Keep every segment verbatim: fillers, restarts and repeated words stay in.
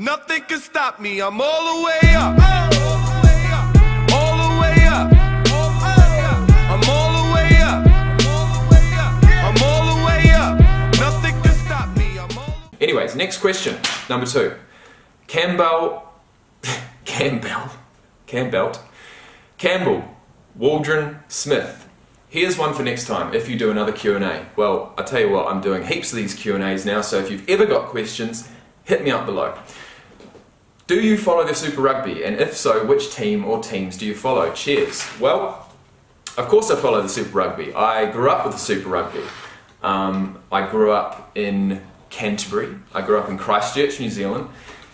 Nothing can stop me, I'm all the way up. All the way up. I'm all the way up. I'm all the way up. Nothing can stop me, I'm all the way up. Anyways, next question, number two. Campbell, Campbell, Campbell, Campbell, Waldron Smith. Here's one for next time if you do another Q and A. Well, I tell you what, I'm doing heaps of these Q and A's now, so if you've ever got questions, hit me up below. Do you follow the Super Rugby? And if so, which team or teams do you follow? Cheers. Well, of course I follow the Super Rugby. I grew up with the Super Rugby. Um, I grew up in Canterbury. I grew up in Christchurch, New Zealand.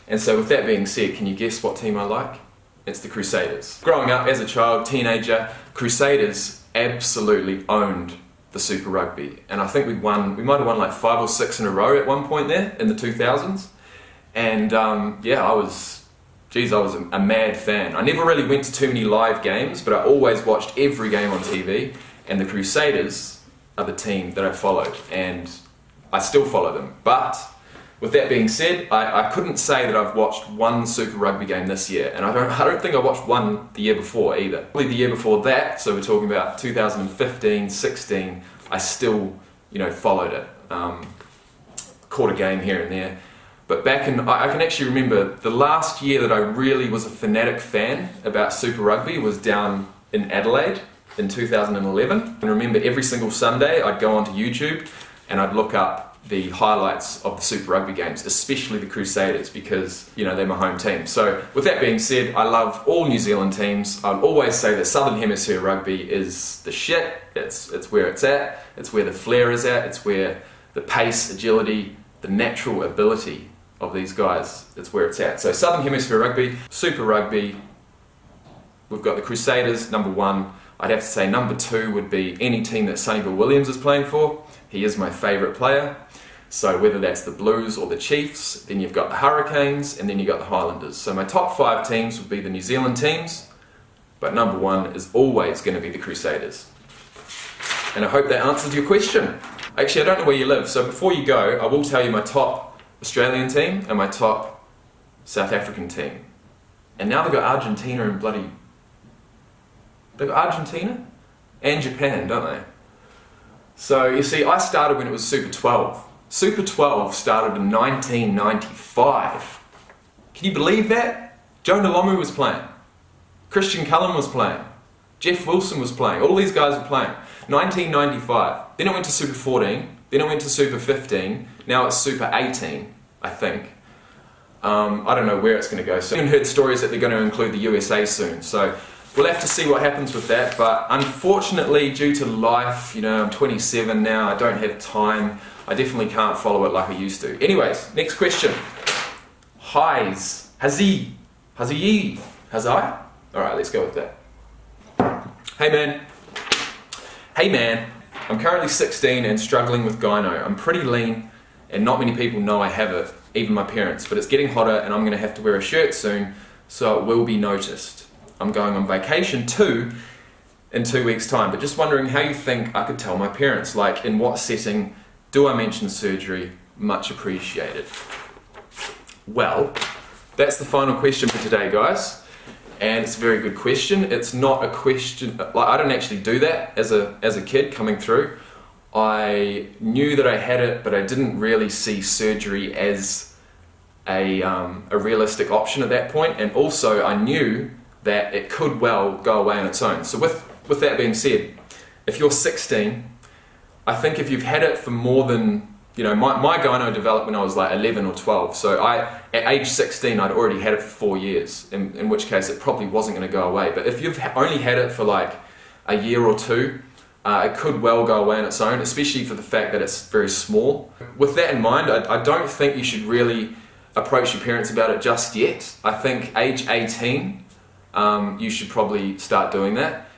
And so with that being said, can you guess what team I like? It's the Crusaders. Growing up as a child, teenager, Crusaders absolutely owned the Super Rugby, and I think we won, we might have won like five or six in a row at one point there in the two thousands, and um, yeah, I was, geez, I was a, a mad fan. I never really went to too many live games, but I always watched every game on T V, and the Crusaders are the team that I followed, and I still follow them. But with that being said, I, I couldn't say that I've watched one Super Rugby game this year, and I don't, I don't think I watched one the year before either. Probably the year before that, so we're talking about two thousand fifteen, sixteen, I still, you know, followed it. Um, caught a game here and there. But back in, I, I can actually remember the last year that I really was a fanatic fan about Super Rugby was down in Adelaide in two thousand eleven. And I remember every single Sunday I'd go onto YouTube and I'd look up the highlights of the Super Rugby games, especially the Crusaders, because, you know, they're my home team. So with that being said, I love all New Zealand teams. I'll always say that Southern Hemisphere rugby is the shit. It's, it's where it's at. It's where the flair is at. It's where the pace, agility, the natural ability of these guys, it's where it's at. So Southern Hemisphere rugby, Super Rugby, we've got the Crusaders, number one. I'd have to say number two would be any team that Sonny Bill Williams is playing for. He is my favourite player. So whether that's the Blues or the Chiefs, then you've got the Hurricanes, and then you've got the Highlanders. So my top five teams would be the New Zealand teams, but number one is always going to be the Crusaders. And I hope that answers your question. Actually, I don't know where you live, so before you go, I will tell you my top Australian team and my top South African team. And now they've got Argentina and bloody... They've got Argentina and Japan, don't they? So, you see, I started when it was Super twelve. Super twelve started in nineteen ninety-five. Can you believe that? Jonah Lomu was playing. Christian Cullen was playing. Jeff Wilson was playing. All these guys were playing. nineteen ninety-five. Then it went to Super fourteen. Then it went to Super fifteen. Now it's Super eighteen, I think. Um, I don't know where it's going to go. So I've heard stories that they're going to include the U S A soon. So we'll have to see what happens with that. But unfortunately, due to life, you know, I'm twenty-seven now. I don't have time. I definitely can't follow it like I used to. Anyways, next question. Highs. Hazi. Hazi. Hazai? Alright, let's go with that. Hey man. Hey man. I'm currently sixteen and struggling with gyno. I'm pretty lean and not many people know I have it, even my parents. But it's getting hotter and I'm going to have to wear a shirt soon, so it will be noticed. I'm going on vacation too in two weeks time. But just wondering how you think I could tell my parents. Like, in what setting do I mention surgery? Much appreciated. Well, that's the final question for today, guys. And it's a very good question. It's not a question, like, I didn't actually do that as a, as a kid coming through. I knew that I had it, but I didn't really see surgery as a, um, a realistic option at that point. And also, I knew that it could well go away on its own. So with, with that being said, if you're sixteen, I think if you've had it for more than, you know, my, my gyno developed when I was like eleven or twelve, so I, at age sixteen I'd already had it for four years, in, in which case it probably wasn't going to go away. But if you've only had it for like a year or two, uh, it could well go away on its own, especially for the fact that it's very small. With that in mind, I, I don't think you should really approach your parents about it just yet. I think age eighteen, um, you should probably start doing that.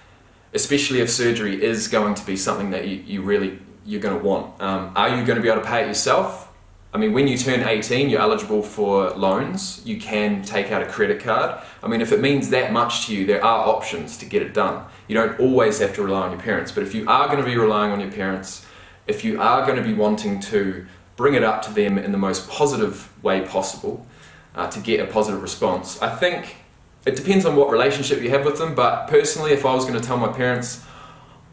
Especially if surgery is going to be something that you, you really, you're going to want. Um, are you going to be able to pay it yourself? I mean, when you turn eighteen, you're eligible for loans. You can take out a credit card. I mean, if it means that much to you, there are options to get it done. You don't always have to rely on your parents, but if you are going to be relying on your parents, if you are going to be wanting to bring it up to them in the most positive way possible, uh, to get a positive response. I think it depends on what relationship you have with them, but personally, if I was going to tell my parents,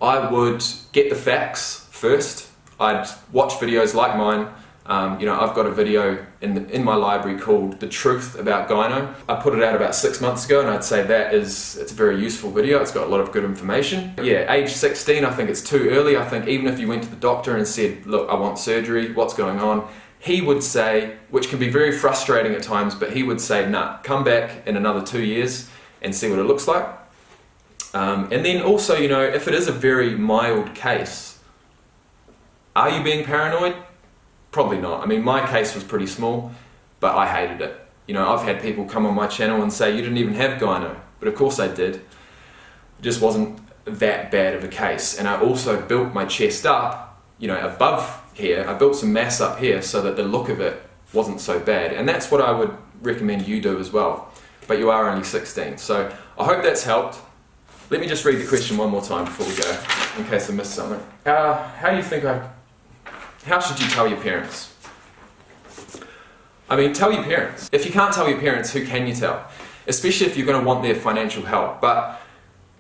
I would get the facts first. I'd watch videos like mine. Um, you know, I've got a video in, the, in my library called The Truth About Gyno. I put it out about six months ago, and I'd say that is, it's a very useful video. It's got a lot of good information. Yeah, age sixteen, I think it's too early. I think even if you went to the doctor and said, look, I want surgery, what's going on? He would say, which can be very frustrating at times, but he would say, nah, come back in another two years and see what it looks like. Um, and then also, you know, if it is a very mild case, are you being paranoid? Probably not. I mean, my case was pretty small, but I hated it. You know, I've had people come on my channel and say, you didn't even have gyno. But of course I did. It just wasn't that bad of a case. And I also built my chest up, you know, above here. I built some mass up here so that the look of it wasn't so bad. And that's what I would recommend you do as well. But you are only sixteen. So I hope that's helped. Let me just read the question one more time before we go, in case I missed something. Uh, how do you think I... How should you tell your parents? I mean, tell your parents. If you can't tell your parents, who can you tell? Especially if you're going to want their financial help. But,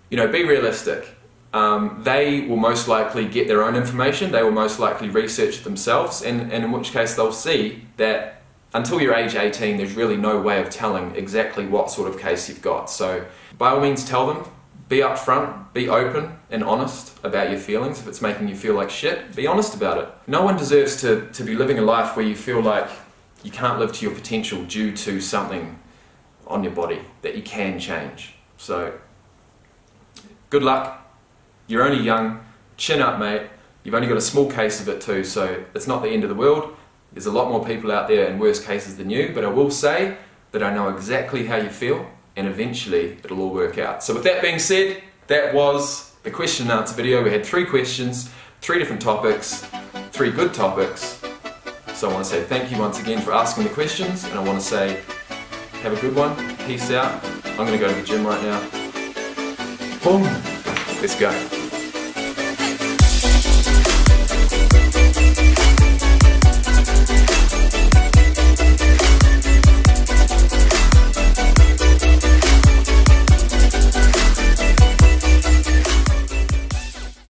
you know, be realistic. Um, they will most likely get their own information. They will most likely research themselves. And, and in which case they'll see that until you're age eighteen, there's really no way of telling exactly what sort of case you've got. So, by all means, tell them. Be upfront, be open and honest about your feelings. If it's making you feel like shit, be honest about it. No one deserves to, to be living a life where you feel like you can't live to your potential due to something on your body that you can change. So, good luck. You're only young. Chin up, mate. You've only got a small case of it too, so it's not the end of the world. There's a lot more people out there in worse cases than you, but I will say that I know exactly how you feel, and eventually it'll all work out. So with that being said, that was the question and answer video. We had three questions, three different topics, three good topics. So I want to say thank you once again for asking the questions, and I want to say have a good one, peace out. I'm going to go to the gym right now. Boom, let's go.